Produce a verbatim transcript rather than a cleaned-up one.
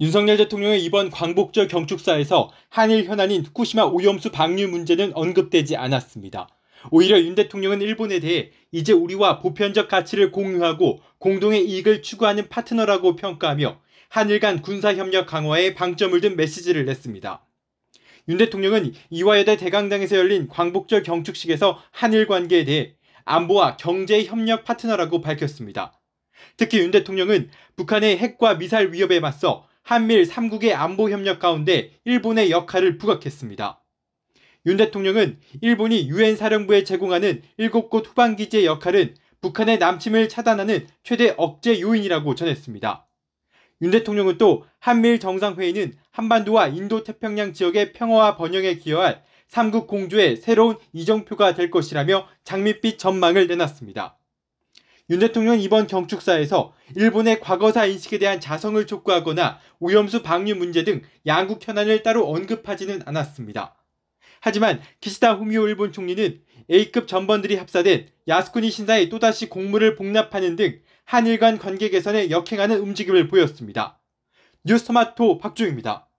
윤석열 대통령의 이번 광복절 경축사에서 한일 현안인 후쿠시마 오염수 방류 문제는 언급되지 않았습니다. 오히려 윤 대통령은 일본에 대해 이제 우리와 보편적 가치를 공유하고 공동의 이익을 추구하는 파트너라고 평가하며 한일 간 군사협력 강화에 방점을 둔 메시지를 냈습니다. 윤 대통령은 이화여대 대강당에서 열린 광복절 경축식에서 한일 관계에 대해 안보와 경제 협력 파트너라고 밝혔습니다. 특히 윤 대통령은 북한의 핵과 미사일 위협에 맞서 한미일 삼국의 안보 협력 가운데 일본의 역할을 부각했습니다. 윤 대통령은 일본이 유엔 사령부에 제공하는 일곱 곳 후방기지의 역할은 북한의 남침을 차단하는 최대 억제 요인이라고 전했습니다. 윤 대통령은 또 한미일 정상회의는 한반도와 인도 태평양 지역의 평화와 번영에 기여할 삼국 공조의 새로운 이정표가 될 것이라며 장밋빛 전망을 내놨습니다. 윤 대통령은 이번 경축사에서 일본의 과거사 인식에 대한 자성을 촉구하거나 오염수 방류 문제 등 양국 현안을 따로 언급하지는 않았습니다. 하지만 기시다 후미오 일본 총리는 에이급 전번들이 합사된 야스쿠니 신사에 또다시 공물을 복납하는 등 한일 간 관계 개선에 역행하는 움직임을 보였습니다. 뉴스토마토 박주입니다.